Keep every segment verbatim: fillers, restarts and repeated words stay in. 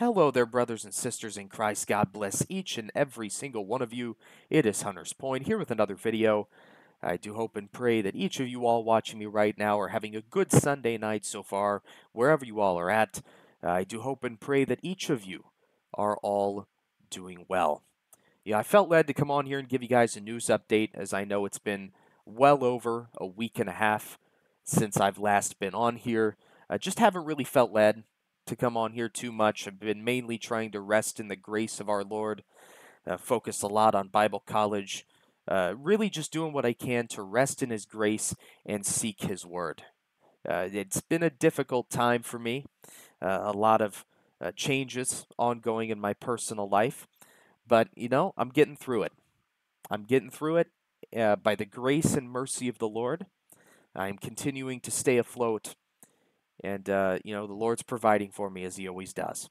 Hello there, brothers and sisters in Christ. God bless each and every single one of you. It is Hunter's Point here with another video. I do hope and pray that each of you all watching me right now are having a good Sunday night so far, wherever you all are at. I do hope and pray that each of you are all doing well. Yeah, I felt led to come on here and give you guys a news update, as I know it's been well over a week and a half since I've last been on here. I just haven't really felt led to come on here too much. I've been mainly trying to rest in the grace of our Lord, uh, focus a lot on Bible college, uh, really just doing what I can to rest in His grace and seek His Word. Uh, it's been a difficult time for me, uh, a lot of uh, changes ongoing in my personal life, but you know, I'm getting through it. I'm getting through it uh, by the grace and mercy of the Lord. I'm continuing to stay afloat. And, uh, you know, the Lord's providing for me, as He always does.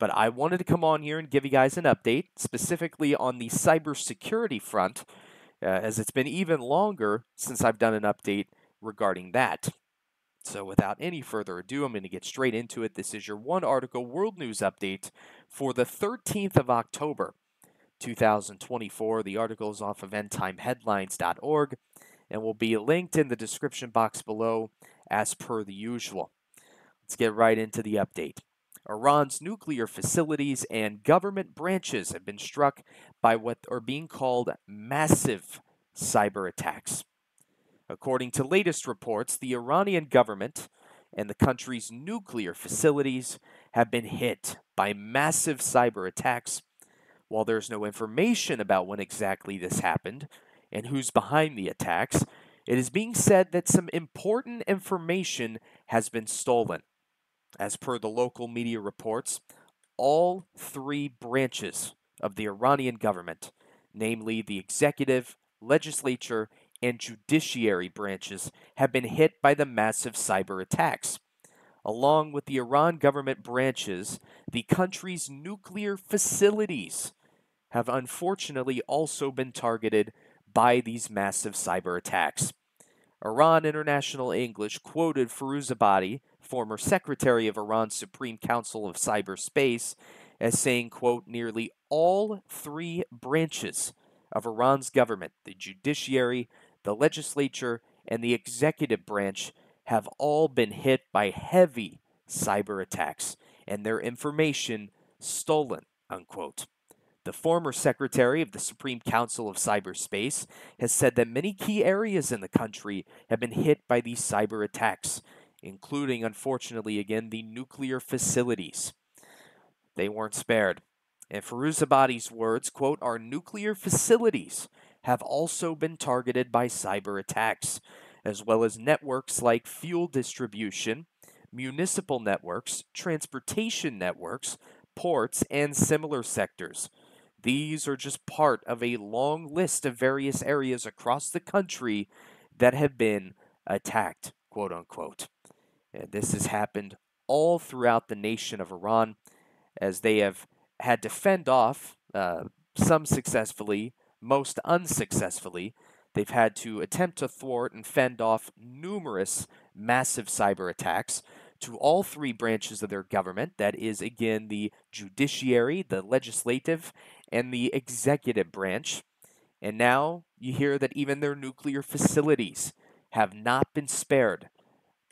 But I wanted to come on here and give you guys an update, specifically on the cybersecurity front, uh, as it's been even longer since I've done an update regarding that. So without any further ado, I'm going to get straight into it. This is your one article world news update for the thirteenth of October, two thousand twenty-four. The article is off of end time headlines dot org and will be linked in the description box below, as per the usual. Let's get right into the update. Iran's nuclear facilities and government branches have been struck by what are being called massive cyber attacks. According to latest reports, the Iranian government and the country's nuclear facilities have been hit by massive cyber attacks. While there's no information about when exactly this happened and who's behind the attacks, it is being said that some important information has been stolen. As per the local media reports, all three branches of the Iranian government, namely the executive, legislature, and judiciary branches, have been hit by the massive cyber attacks. Along with the Iran government branches, the country's nuclear facilities have unfortunately also been targeted by these massive cyber attacks. Iran International English quoted Firuzabadi, former secretary of Iran's Supreme Council of Cyberspace, as saying, quote, nearly all three branches of Iran's government, the judiciary, the legislature, and the executive branch, have all been hit by heavy cyber attacks and their information stolen, unquote. The former secretary of the Supreme Council of Cyberspace has said that many key areas in the country have been hit by these cyber attacks, including, unfortunately, again, the nuclear facilities. They weren't spared. And Firuzabadi's words, quote, our nuclear facilities have also been targeted by cyber attacks, as well as networks like fuel distribution, municipal networks, transportation networks, ports, and similar sectors. These are just part of a long list of various areas across the country that have been attacked, quote unquote. And this has happened all throughout the nation of Iran, as they have had to fend off, uh, some successfully, most unsuccessfully. They've had to attempt to thwart and fend off numerous massive cyber attacks to all three branches of their government, that is, again, the judiciary, the legislative, and the executive branch. And now you hear that even their nuclear facilities have not been spared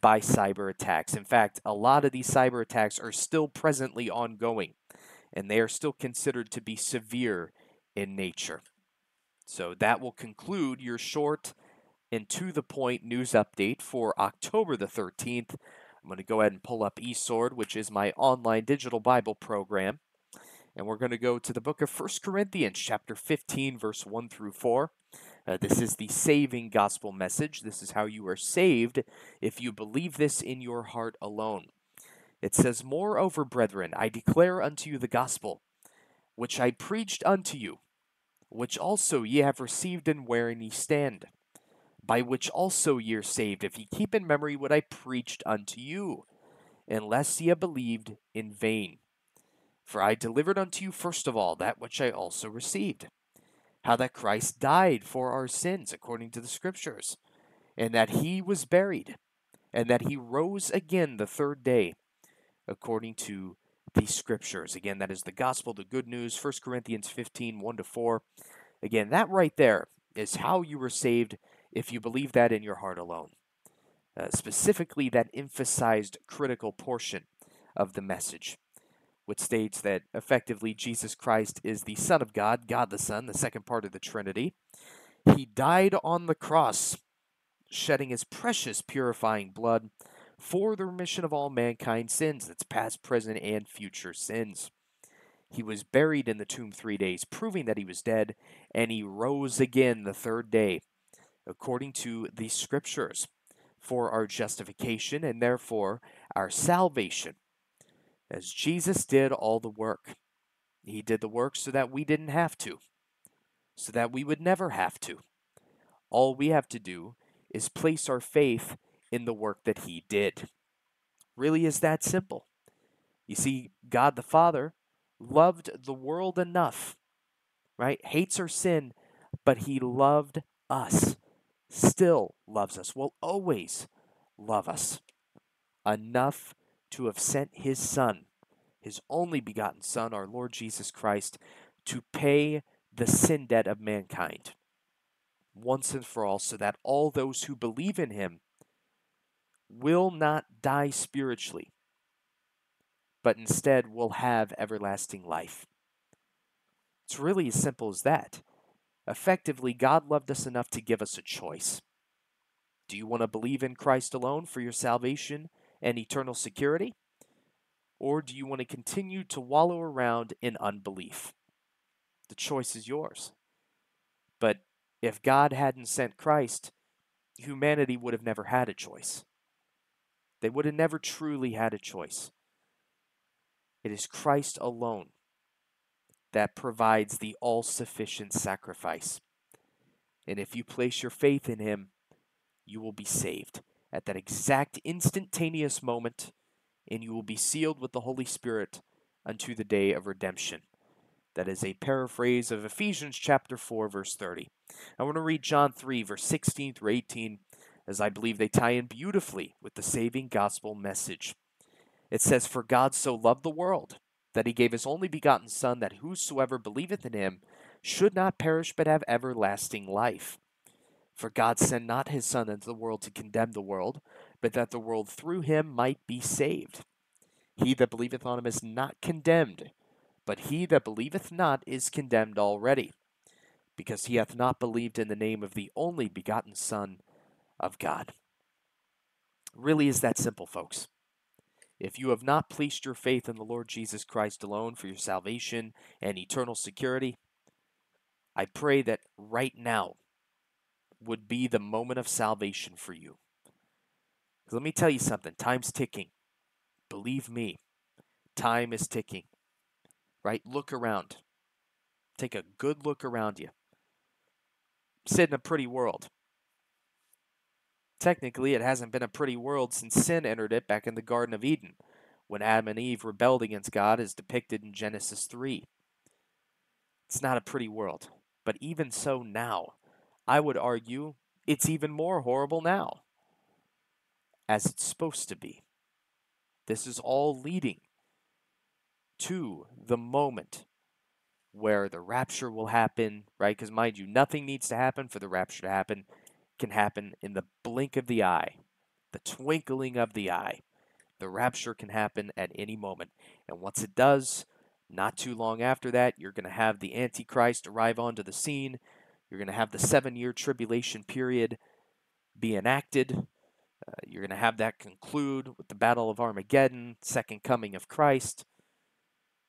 by cyber attacks. In fact, a lot of these cyber attacks are still presently ongoing, and they are still considered to be severe in nature. So that will conclude your short and to-the-point news update for October the thirteenth. I'm going to go ahead and pull up e-Sword, which is my online digital Bible program. And we're going to go to the book of First Corinthians, chapter fifteen, verse one through four. Uh, this is the saving gospel message. This is how you are saved if you believe this in your heart alone. It says, moreover, brethren, I declare unto you the gospel, which I preached unto you, which also ye have received and wherein ye stand, by which also ye are saved, if ye keep in memory what I preached unto you, unless ye have believed in vain. For I delivered unto you first of all that which I also received, how that Christ died for our sins according to the Scriptures, and that he was buried, and that he rose again the third day according to the scriptures. Again, that is the gospel, the good news, First Corinthians fifteen, one to four. Again, that right there is how you were saved if you believe that in your heart alone. Uh, specifically, that emphasized critical portion of the message, which states that effectively Jesus Christ is the Son of God, God the Son, the second part of the Trinity. He died on the cross, shedding his precious purifying blood for the remission of all mankind's sins. That's past, present, and future sins. He was buried in the tomb three days, proving that he was dead, and he rose again the third day, according to the scriptures, for our justification and therefore our salvation, as Jesus did all the work. He did the work so that we didn't have to, so that we would never have to. All we have to do is place our faith in the work that he did. Really is that simple. You see, God the Father loved the world enough, right? Hates our sin, but he loved us, still loves us, will always love us enough to have sent his Son, his only begotten Son, our Lord Jesus Christ, to pay the sin debt of mankind once and for all, so that all those who believe in him will not die spiritually, but instead will have everlasting life. It's really as simple as that. Effectively, God loved us enough to give us a choice. Do you want to believe in Christ alone for your salvation and eternal security? Or do you want to continue to wallow around in unbelief? The choice is yours. But if God hadn't sent Christ, humanity would have never had a choice. They would have never truly had a choice. It is Christ alone that provides the all-sufficient sacrifice. And if you place your faith in him, you will be saved at that exact instantaneous moment, and you will be sealed with the Holy Spirit unto the day of redemption. That is a paraphrase of Ephesians chapter four, verse thirty. I want to read John three, verse sixteen through eighteen, as I believe they tie in beautifully with the saving gospel message. It says, "For God so loved the world, that he gave his only begotten Son, that whosoever believeth in him should not perish, but have everlasting life. For God sent not his Son into the world to condemn the world, but that the world through him might be saved. He that believeth on him is not condemned, but he that believeth not is condemned already, because he hath not believed in the name of the only begotten Son of God." Really is that simple, folks. If you have not placed your faith in the Lord Jesus Christ alone for your salvation and eternal security, I pray that right now would be the moment of salvation for you. Let me tell you something. Time's ticking. Believe me, time is ticking. Right? Look around. Take a good look around you. Sit in a pretty world. Technically, it hasn't been a pretty world since sin entered it back in the Garden of Eden, when Adam and Eve rebelled against God as depicted in Genesis three. It's not a pretty world. But even so now, I would argue it's even more horrible now, as it's supposed to be. This is all leading to the moment where the rapture will happen, right? Because mind you, nothing needs to happen for the rapture to happen. Can happen in the blink of the eye, the twinkling of the eye. The rapture can happen at any moment. And once it does, not too long after that, you're going to have the Antichrist arrive onto the scene. You're going to have the seven-year tribulation period be enacted. Uh, you're going to have that conclude with the Battle of Armageddon, second coming of Christ.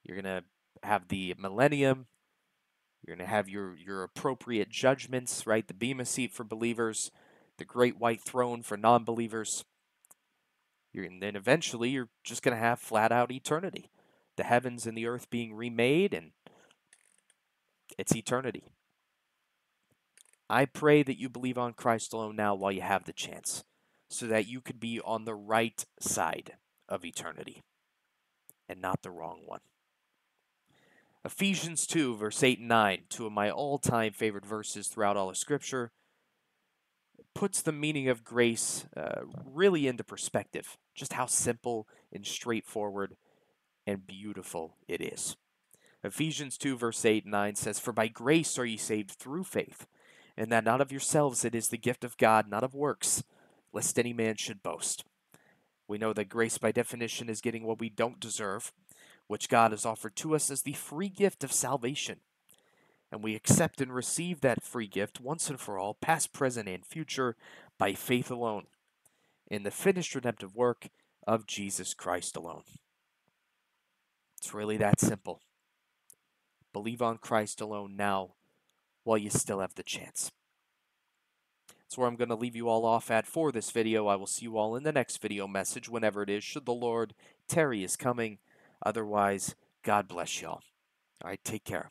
You're going to have the millennium. You're going to have your, your appropriate judgments, right? The Bema Seat for believers, the Great White Throne for non-believers. You're, and then eventually you're just going to have flat-out eternity. The heavens and the earth being remade, and it's eternity. I pray that you believe on Christ alone now while you have the chance, so that you could be on the right side of eternity and not the wrong one. Ephesians two, verse eight and nine, two of my all-time favorite verses throughout all of Scripture, puts the meaning of grace uh, really into perspective, just how simple and straightforward and beautiful it is. Ephesians two verse eight and nine says, "For by grace are ye saved through faith, and that not of yourselves, it is the gift of God, not of works, lest any man should boast." We know that grace by definition is getting what we don't deserve, which God has offered to us as the free gift of salvation. And we accept and receive that free gift once and for all, past, present, and future, by faith alone, in the finished redemptive work of Jesus Christ alone. It's really that simple. Believe on Christ alone now, while you still have the chance. That's where I'm going to leave you all off at for this video. I will see you all in the next video message, whenever it is, should the Lord tarry his coming. Otherwise, God bless y'all. All right, take care.